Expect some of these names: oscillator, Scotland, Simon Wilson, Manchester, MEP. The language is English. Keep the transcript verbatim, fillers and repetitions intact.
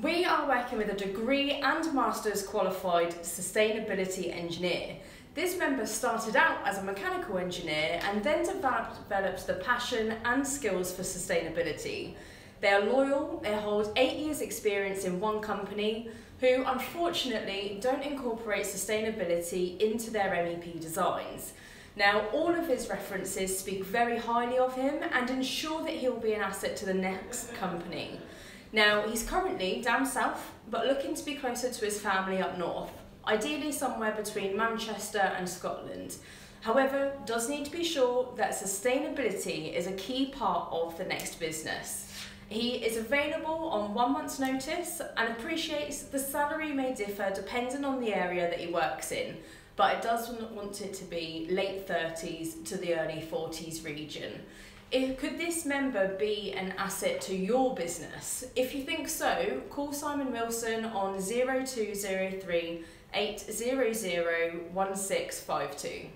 We are working with a degree and master's qualified sustainability engineer. This member started out as a mechanical engineer and then develops the passion and skills for sustainability. They are loyal, they hold eight years experience in one company who unfortunately don't incorporate sustainability into their M E P designs. Now, all of his references speak very highly of him and ensure that he will be an asset to the next company. Now, he's currently down south, but looking to be closer to his family up north, ideally somewhere between Manchester and Scotland. However, does need to be sure that sustainability is a key part of the next business. He is available on one month's notice and appreciates the salary may differ depending on the area that he works in, but it doesn't want it to be late thirties to the early forties region. If, could this member be an asset to your business? If you think so, call Simon Wilson on zero two zero three eight zero zero one six five two.